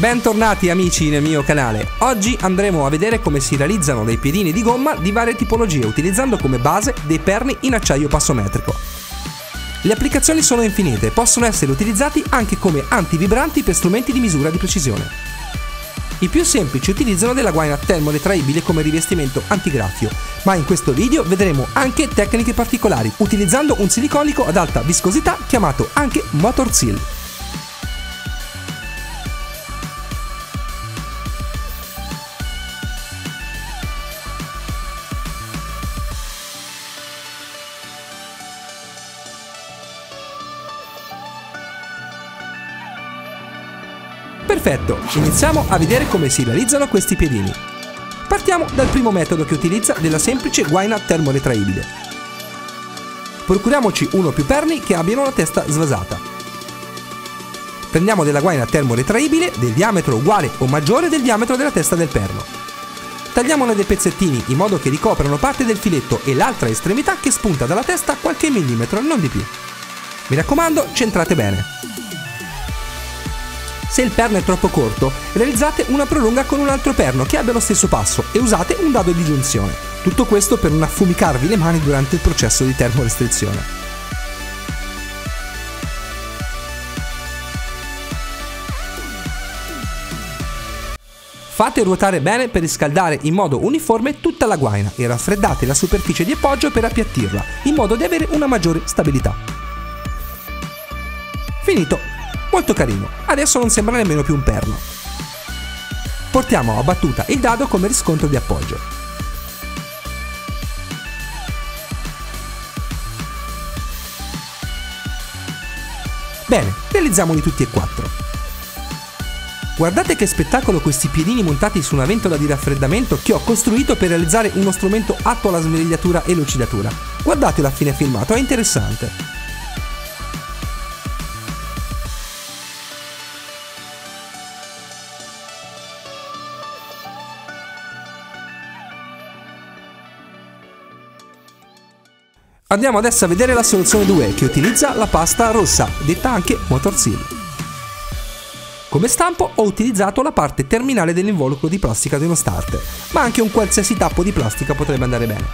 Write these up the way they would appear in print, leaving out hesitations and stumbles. Bentornati amici nel mio canale. Oggi andremo a vedere come si realizzano dei piedini di gomma di varie tipologie utilizzando come base dei perni in acciaio passometrico. Le applicazioni sono infinite, possono essere utilizzati anche come antivibranti per strumenti di misura di precisione. I più semplici utilizzano della guaina termoretraibile come rivestimento antigraffio, ma in questo video vedremo anche tecniche particolari utilizzando un siliconico ad alta viscosità chiamato anche Motorsil. Perfetto, iniziamo a vedere come si realizzano questi piedini. Partiamo dal primo metodo che utilizza della semplice guaina termoretraibile. Procuriamoci uno o più perni che abbiano la testa svasata. Prendiamo della guaina termoretraibile del diametro uguale o maggiore del diametro della testa del perno. Tagliamone dei pezzettini in modo che ricoprano parte del filetto e l'altra estremità che spunta dalla testa qualche millimetro, non di più. Mi raccomando, centrate bene. Se il perno è troppo corto, realizzate una prolunga con un altro perno che abbia lo stesso passo e usate un dado di giunzione. Tutto questo per non affumicarvi le mani durante il processo di termorestrizione. Fate ruotare bene per riscaldare in modo uniforme tutta la guaina e raffreddate la superficie di appoggio per appiattirla, in modo di avere una maggiore stabilità. Finito! Molto carino, adesso non sembra nemmeno più un perno. Portiamo a battuta il dado come riscontro di appoggio. Bene, realizziamoli tutti e quattro. Guardate che spettacolo questi piedini montati su una ventola di raffreddamento che ho costruito per realizzare uno strumento atto alla smerigliatura e lucidatura. Guardatelo a fine filmato, è interessante. Andiamo adesso a vedere la soluzione 2 che utilizza la pasta rossa, detta anche Motorsil. Come stampo ho utilizzato la parte terminale dell'involucro di plastica di uno starter, ma anche un qualsiasi tappo di plastica potrebbe andare bene.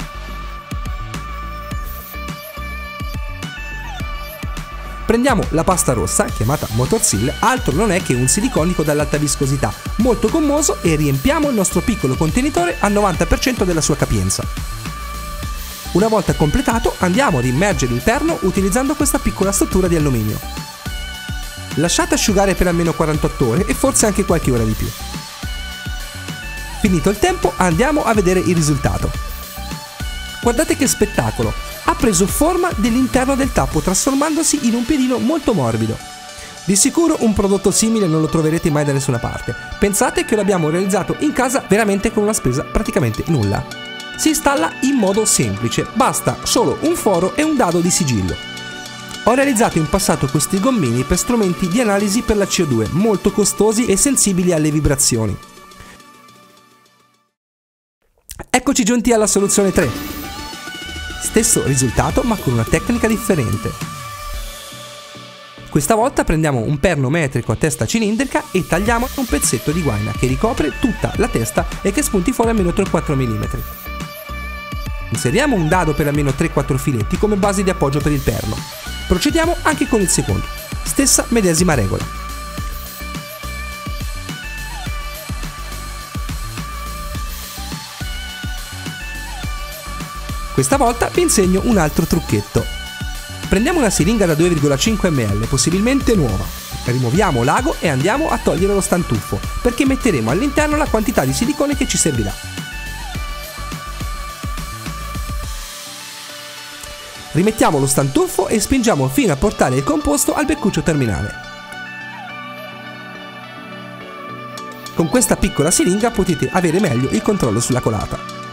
Prendiamo la pasta rossa, chiamata Motorsil, altro non è che un siliconico dall'alta viscosità, molto gommoso, e riempiamo il nostro piccolo contenitore al 90% della sua capienza. Una volta completato andiamo ad immergere il perno utilizzando questa piccola struttura di alluminio. Lasciate asciugare per almeno 48 ore e forse anche qualche ora di più. Finito il tempo andiamo a vedere il risultato. Guardate che spettacolo! Ha preso forma dell'interno del tappo trasformandosi in un piedino molto morbido. Di sicuro un prodotto simile non lo troverete mai da nessuna parte. Pensate che l'abbiamo realizzato in casa veramente con una spesa praticamente nulla. Si installa in modo semplice, basta solo un foro e un dado di sigillo. Ho realizzato in passato questi gommini per strumenti di analisi per la CO2, molto costosi e sensibili alle vibrazioni. Eccoci giunti alla soluzione 3. Stesso risultato ma con una tecnica differente. Questa volta prendiamo un perno metrico a testa cilindrica e tagliamo un pezzetto di guaina che ricopre tutta la testa e che spunti fuori almeno 3-4 mm. Inseriamo un dado per almeno 3-4 filetti come base di appoggio per il perno. Procediamo anche con il secondo, stessa medesima regola. Questa volta vi insegno un altro trucchetto. Prendiamo una siringa da 2,5 ml, possibilmente nuova. Rimuoviamo l'ago e andiamo a togliere lo stantuffo, perché metteremo all'interno la quantità di silicone che ci servirà. Rimettiamo lo stantuffo e spingiamo fino a portare il composto al beccuccio terminale. Con questa piccola siringa potete avere meglio il controllo sulla colata.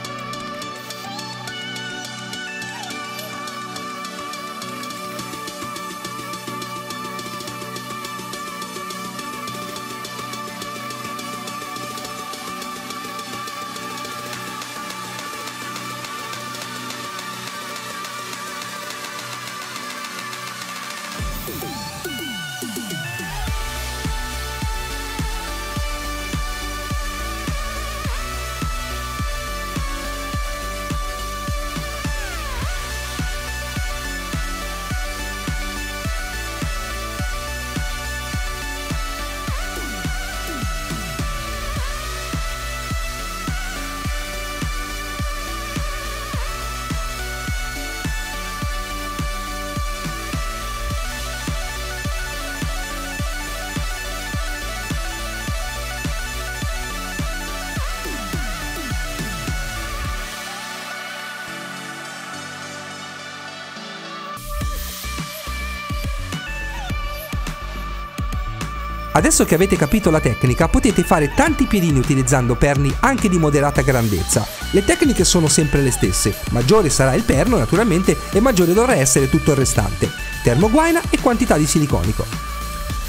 Adesso che avete capito la tecnica, potete fare tanti piedini utilizzando perni anche di moderata grandezza. Le tecniche sono sempre le stesse, maggiore sarà il perno naturalmente e maggiore dovrà essere tutto il restante, termoguaina e quantità di siliconico.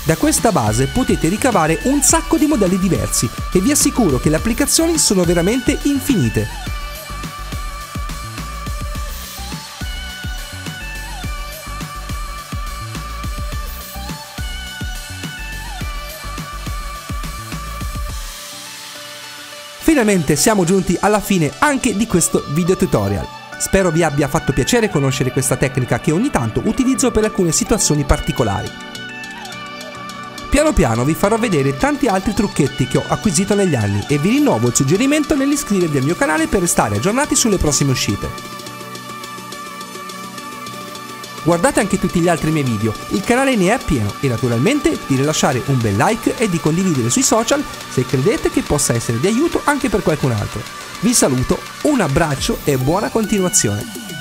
Da questa base potete ricavare un sacco di modelli diversi e vi assicuro che le applicazioni sono veramente infinite. Finalmente siamo giunti alla fine anche di questo video tutorial. Spero vi abbia fatto piacere conoscere questa tecnica che ogni tanto utilizzo per alcune situazioni particolari. Piano piano vi farò vedere tanti altri trucchetti che ho acquisito negli anni e vi rinnovo il suggerimento nell'iscrivervi al mio canale per restare aggiornati sulle prossime uscite. Guardate anche tutti gli altri miei video, il canale ne è pieno e naturalmente di lasciare un bel like e di condividere sui social se credete che possa essere di aiuto anche per qualcun altro. Vi saluto, un abbraccio e buona continuazione!